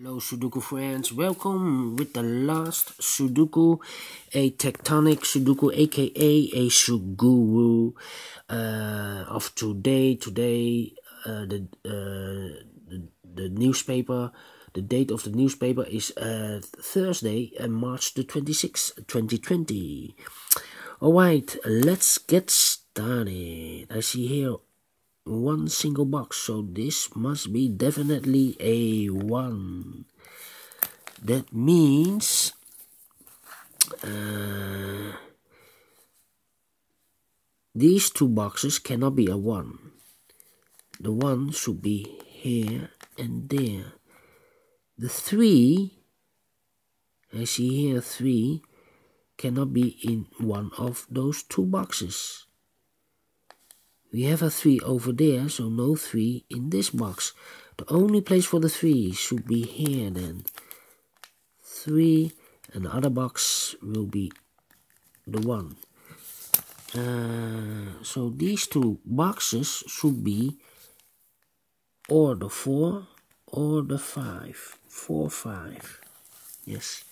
Hello Sudoku friends, welcome with the last Sudoku, a Tectonic Sudoku aka a Suguru of today. The newspaper, the date of the newspaper is Thursday, March the 26th, 2020. Alright, let's get started. I see here one single box, so this must be definitely a one. That means these two boxes cannot be a one. The one should be here and there. The three, I see here three, cannot be in one of those two boxes. We have a 3 over there, so no 3 in this box. The only place for the 3 should be here then. 3, and the other box will be the 1. So these two boxes should be or the 4 or the 5. 4, 5. Yes.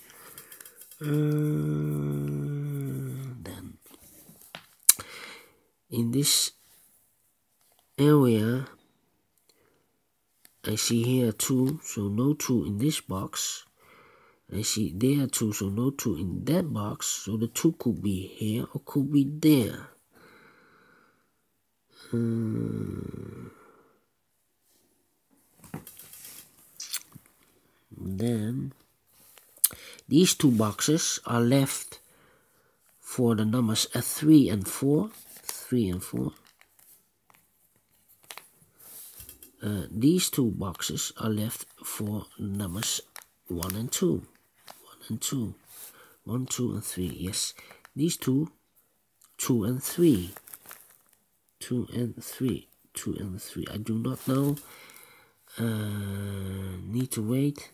Then in this area, I see here 2, so no 2 in this box. I see there 2, so no 2 in that box. So the 2 could be here or could be there. Then these two boxes are left for the numbers 3 and 4. 3 and 4. These two boxes are left for numbers 1 and 2. 1 and 2. 1, 2 and 3. Yes. These two. 2 and 3. 2 and 3. 2 and 3. I do not know. Need to wait.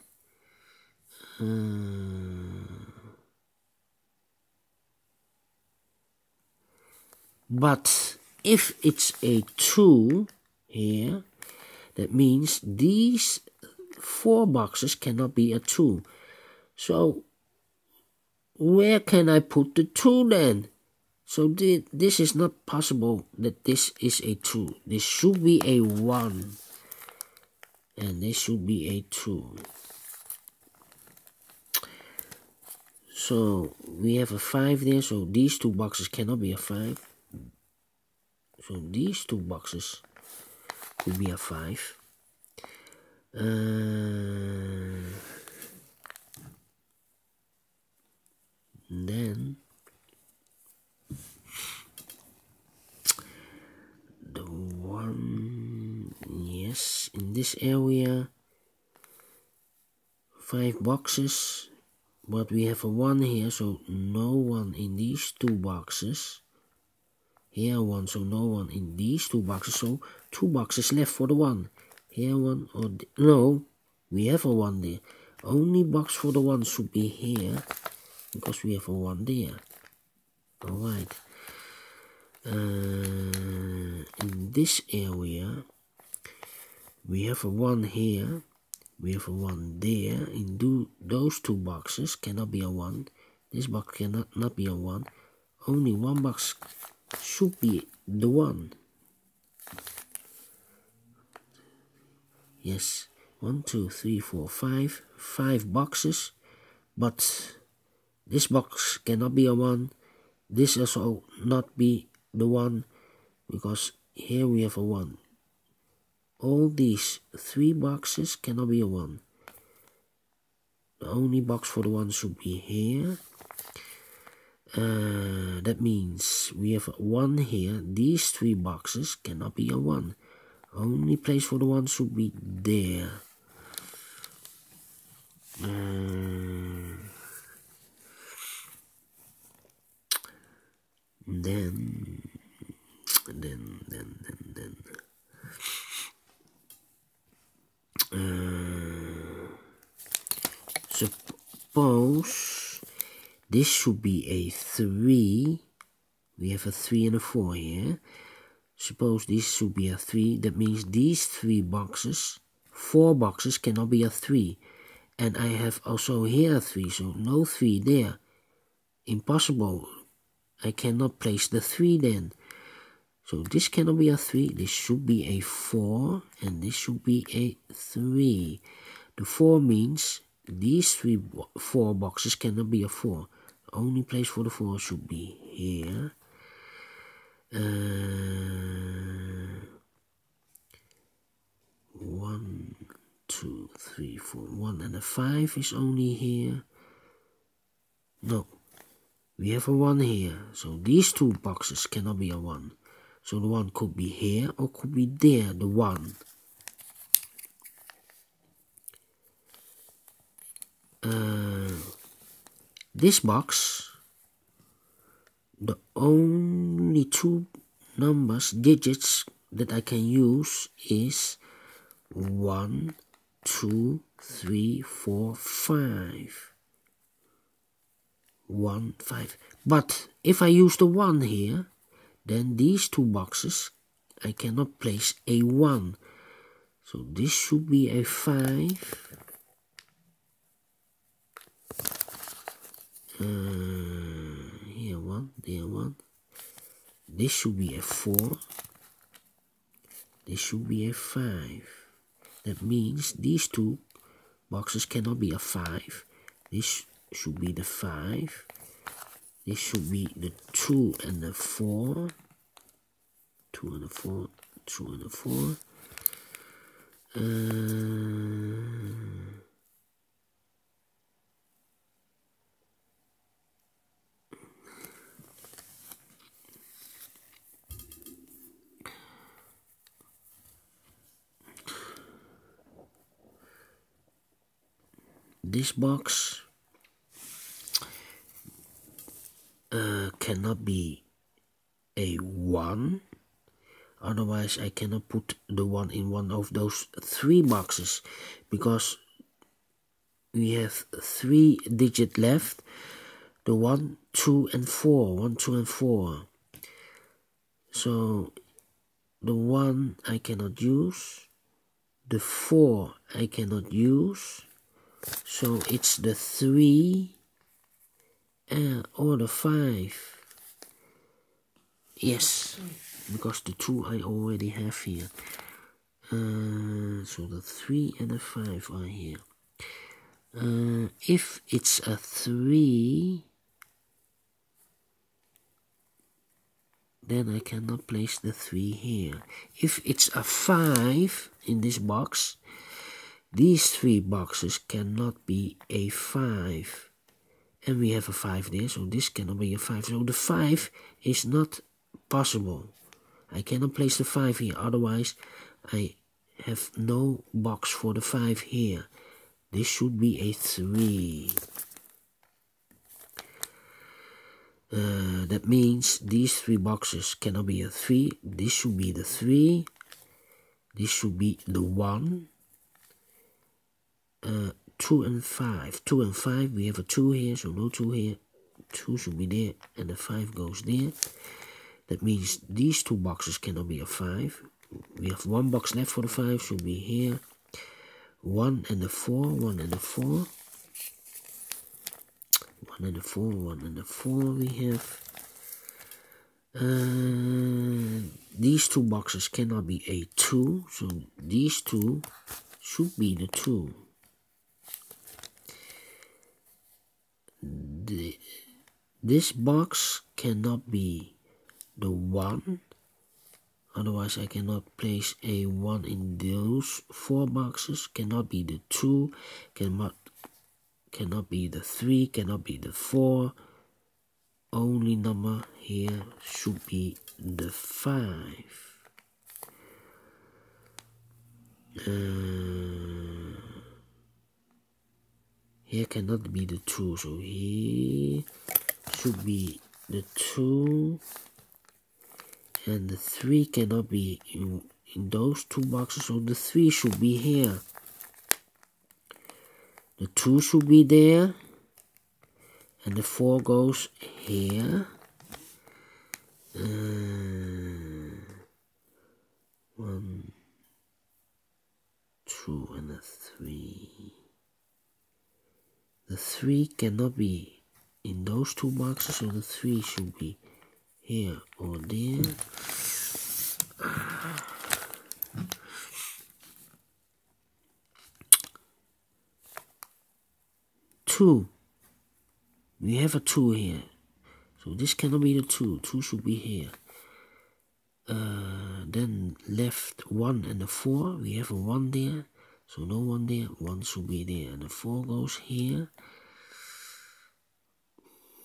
But if it's a 2 here, that means these 4 boxes cannot be a 2. So where can I put the 2 then? So this is not possible that this is a 2. This should be a 1. And this should be a 2. So we have a 5 there. So these two boxes cannot be a 5. So these two boxes could be a 5. Then the 1, yes, in this area 5 boxes, but we have a 1 here, so no 1 in these two boxes. Here 1, so no 1 in these two boxes, so 2 boxes left for the 1. Here 1, or no, we have a 1 there. Only box for the 1 should be here, because we have a 1 there. Alright. In this area, we have a 1 here, we have a 1 there. In those two boxes cannot be a 1. This box cannot not be a 1. Only one box should be the 1. Yes, 1, 2, 3, 4, 5. 5 boxes, but this box cannot be a 1. This also not be the 1, because here we have a 1. All these 3 boxes cannot be a 1. The only box for the 1 should be here. That means we have a 1 here. These 3 boxes cannot be a 1. Only place for the 1 should be there. Suppose this should be a 3. We have a 3 and a 4 here. Suppose this should be a 3. That means these 3 boxes, 4 boxes cannot be a 3. and I have also here 3, so no 3 there. Impossible. I cannot place the 3 then. So this cannot be a 3, this should be a 4, and this should be a 3. The 4 means these 4 boxes cannot be a 4. The only place for the 4 should be here. One, two, three, four. 1 and a 5 is only here. No, we have a 1 here. So these 2 boxes cannot be a 1. So the 1 could be here or could be there, the 1. This box, the only 2 numbers, digits that I can use is 1, 2, 3, 4, 5. 1, 5. But if I use the 1 here, then these 2 boxes, I cannot place a 1. So this should be a 5. Here 1, there 1. This should be a 4. This should be a 5. That means these 2 boxes cannot be a 5. This should be the 5. This should be the 2 and the 4. 2 and a 4, 2 and a 4. This box cannot be a 1, otherwise I cannot put the 1 in one of those 3 boxes, because we have 3 digits left, the 1, 2 and 4, 1, 2 and 4. So the 1 I cannot use, the 4 I cannot use. So it's the 3 or the 5. Yes, because the 2 I already have here. So the 3 and the 5 are here. If it's a 3, then I cannot place the 3 here. If it's a 5 in this box, these 3 boxes cannot be a 5. And we have a 5 there, so this cannot be a 5. So the 5 is not possible. I cannot place the 5 here, otherwise I have no box for the 5 here. This should be a 3. That means these 3 boxes cannot be a 3. This should be the 3. This should be the 1. 2 and 5. 2 and 5, we have a 2 here, so no 2 here. 2 should be there, and the 5 goes there. That means these 2 boxes cannot be a 5. We have 1 box left for the 5, should be here. 1 and a 4, 1 and a 4. 1 and a 4, 1 and a 4 we have. These 2 boxes cannot be a 2, so these 2 should be the 2. This box cannot be the 1, otherwise I cannot place a 1 in those 4 boxes. Cannot be the 2, cannot be the 3, cannot be the 4. Only number here should be the 5. Here cannot be the 2, so here should be the 2, and the 3 cannot be in those 2 boxes, so the 3 should be here. The 2 should be there, and the 4 goes here. 1, 2 and a 3. The 3 cannot be in those two boxes, so the 3 should be here or there. Two. We have a 2 here. So this cannot be the 2. 2 should be here. Then left 1 and the 4. We have a 1 there. So no 1 there. 1 should be there. And the 4 goes here.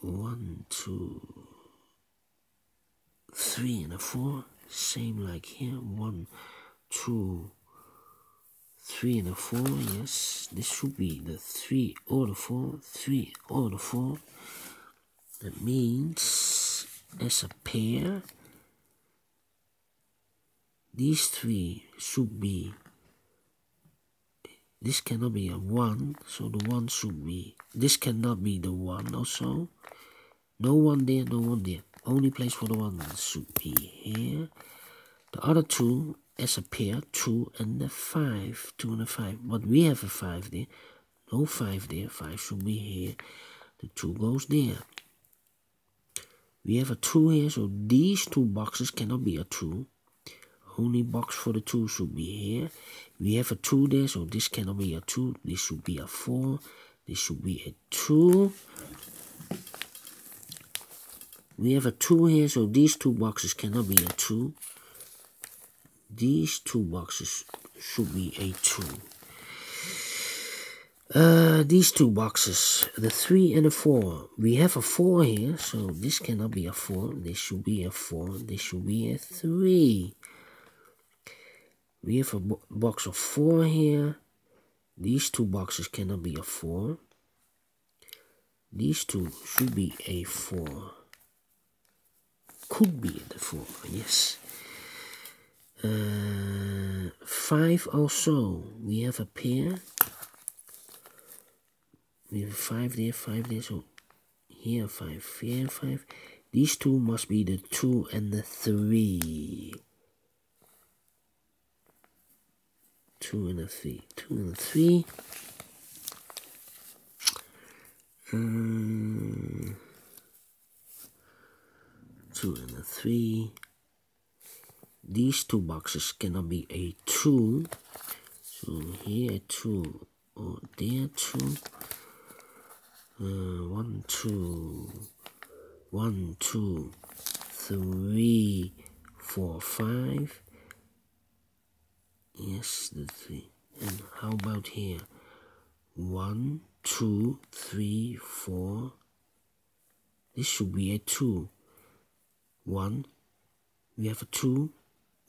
1, 2, 3 and a 4. Same like here. 1, 2, 3 and a 4, yes, this should be the 3 or the 4, 3 or the 4. That means, as a pair, these 3 should be, this cannot be a 1, so the 1 should be, this cannot be the 1 also. No 1 there, no 1 there. Only place for the 1 should be here. The other 2, as a pair, 2 and a 5, 2 and a 5, but we have a 5 there, no 5 there, 5 should be here, the 2 goes there. We have a 2 here, so these two boxes cannot be a 2, only box for the 2 should be here. We have a 2 there, so this cannot be a 2, this should be a 4, this should be a 2. We have a 2 here, so these two boxes cannot be a 2. These two boxes should be a 2. These two boxes, the 3 and the 4. We have a 4 here, so this cannot be a 4. This should be a 4. This should be a 3. We have a box of 4 here. These two boxes cannot be a 4. These two should be a 4. Could be the 4, yes. 5 also, we have a pair, we have 5 there, so here 5, here 5, these two must be the 2 and the 3, 2 and a 3, 2 and a 3, mm. 2 and a 3, these two boxes cannot be a 2, so here a 2 or there 2, 1, 2, 1, 2, 3, 4, 5, yes, the 3, and how about here, 1, 2, 3, 4, this should be a 2, 1, we have a 2,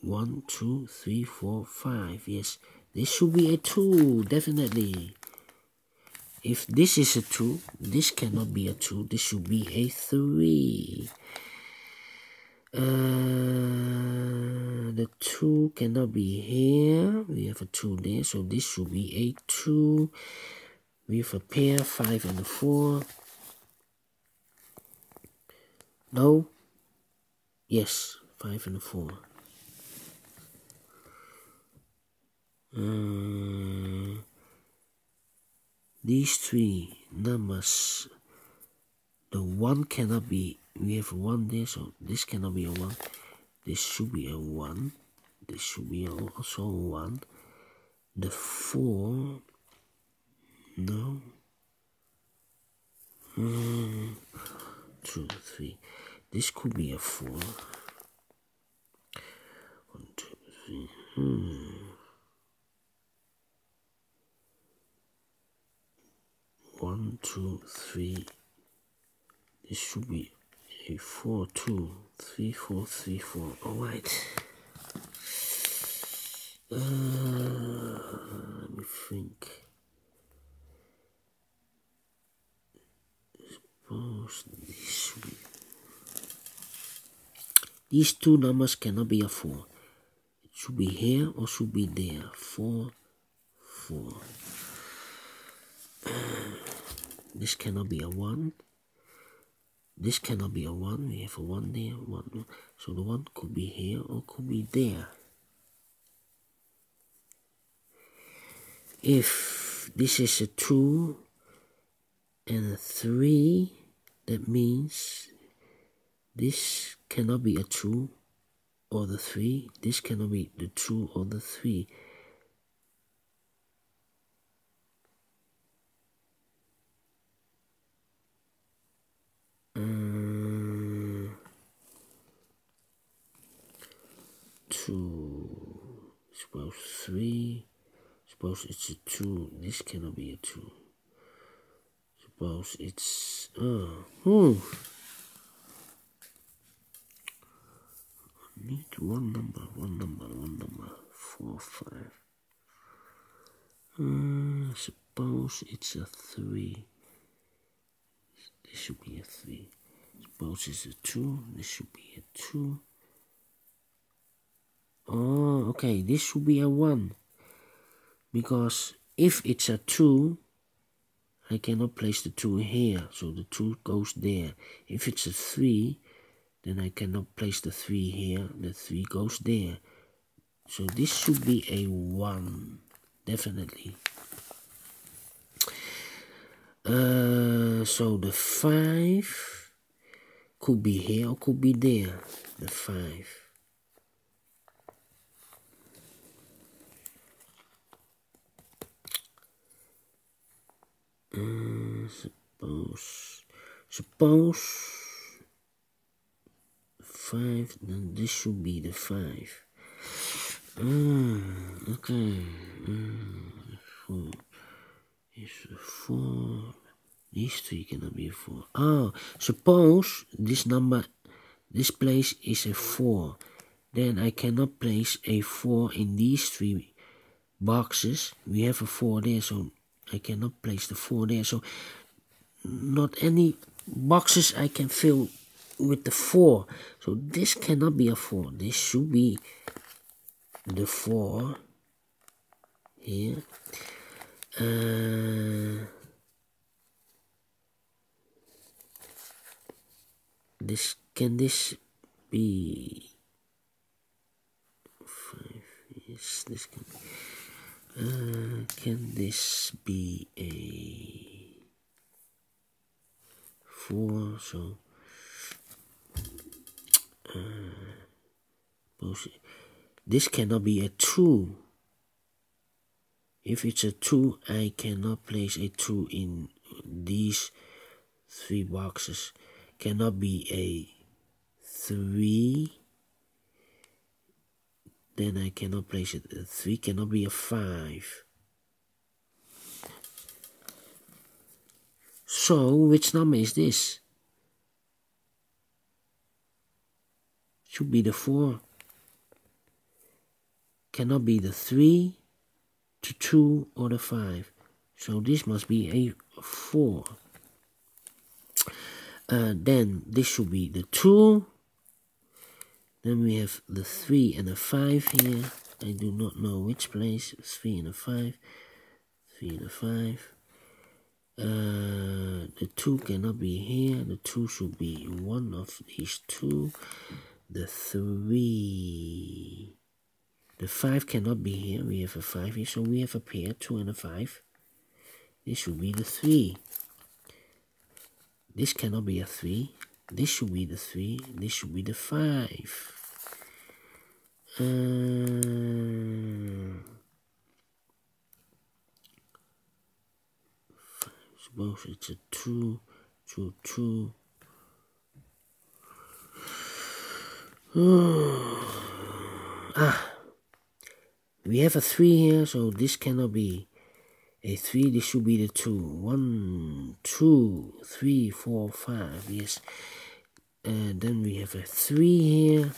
1, 2, 3, 4, 5, yes, this should be a 2, definitely. If this is a 2, this cannot be a 2, this should be a 3. The 2 cannot be here, we have a 2 there, so this should be a 2. We have a pair, 5 and a 4. No, yes, 5 and a 4. These 3 numbers, the 1 cannot be, we have a 1 there, so this cannot be a 1, this should be a 1, this should be also a 1, the 4, no, 2, 3, this could be a 4, 1, 2, 3, hmm. 1, 2, 3, this should be a 4, 2, 3, 4, 3, 4, alright. Let me think. Suppose this should be. These two numbers cannot be a 4. It should be here or should be there. 4, 4. This cannot be a 1. This cannot be a 1. We have a 1 there, 1. So the 1 could be here or could be there. If this is a 2, and a 3, that means this cannot be a 2 or the 3, this cannot be the 2 or the 3. Suppose 3, suppose it's a 2, this cannot be a 2. Suppose it's, I need one number, 4, 5. Suppose it's a 3, this should be a 3. Suppose it's a 2, this should be a 2. Oh, okay, this should be a 1, because if it's a 2, I cannot place the 2 here, so the 2 goes there. If it's a 3, then I cannot place the 3 here, the 3 goes there. So this should be a 1, definitely. So the 5 could be here or could be there, the 5. Suppose 5, then this should be the 5. Okay, it's a 4. These 3 cannot be a 4. Oh, suppose this number, this place is a 4, then I cannot place a 4 in these 3 boxes. We have a 4 there, so I cannot place the 4 there, so not any boxes I can fill with the 4. So this cannot be a 4. This should be the 4 here. This, can this be 5? Yes, this can be. Can this be a 4? So, this cannot be a 2. If it's a 2, I cannot place a 2 in these 3 boxes. Cannot be a 3. Then I cannot place it. A 3 cannot be a 5. So, which number is this? Should be the 4. Cannot be the 3, the 2, or the 5. So this must be a 4. Then this should be the 2. Then we have the 3 and a 5 here. I do not know which place. 3 and a 5. 3 and a 5. The 2 cannot be here. The 2 should be one of these 2. The 3. The 5 cannot be here. We have a 5 here. So we have a pair, 2 and a 5. This should be the 3. This cannot be a 3. This should be the 3, this should be the 5. Suppose it's a 2, 2, 2. We have a 3 here, so this cannot be a 3, this should be the 2. 1, 2, 3, 4, 5, yes. Then we have a 3 here.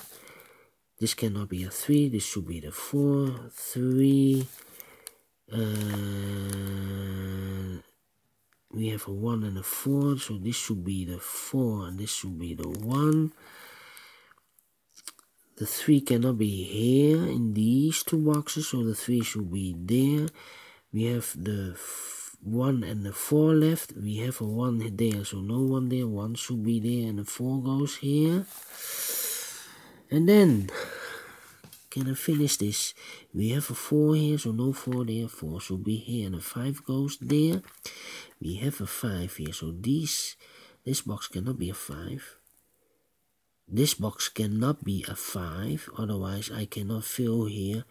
This cannot be a 3, this should be the 4. 3. We have a 1 and a 4, so this should be the 4 and this should be the 1. The 3 cannot be here in these 2 boxes, so the 3 should be there. We have the 1 and the 4 left. We have a 1 there, so no 1 there. 1 should be there and the 4 goes here. And then can I finish this? We have a 4 here, so no 4 there. 4 should be here, and a 5 goes there. We have a 5 here, so this box cannot be a 5. This box cannot be a 5, otherwise I cannot fill here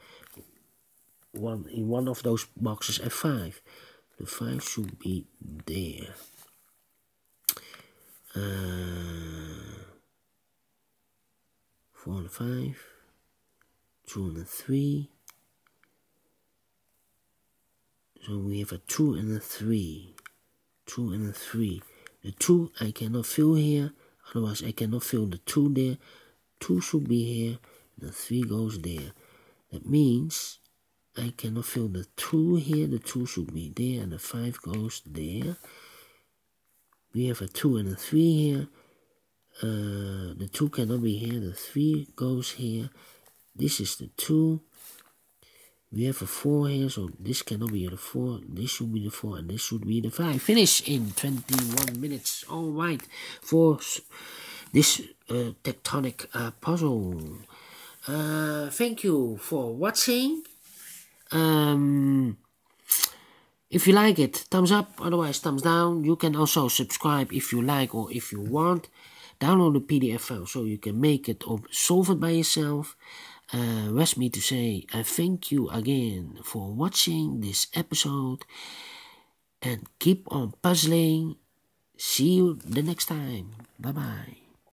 in one of those boxes a 5. The 5 should be there. Four and a 5, 2 and a 3, so we have a 2 and a 3, 2 and a 3, the 2 I cannot fill here, otherwise I cannot fill the 2 there, 2 should be here, the 3 goes there, that means I cannot fill the 2 here, the 2 should be there, and the 5 goes there. We have a 2 and a 3 here. The 2 cannot be here. The 3 goes here. This is the 2. We have a 4 here. So this cannot be the 4. This should be the 4. And this should be the 5. Finish in 21 minutes. Alright. For this Tectonic puzzle. Thank you for watching. If you like it, thumbs up, otherwise thumbs down. You can also subscribe if you like or if you want. Download the PDF file so you can make it or solve it by yourself. Rest me to say, I thank you again for watching this episode. And keep on puzzling. See you the next time. Bye-bye.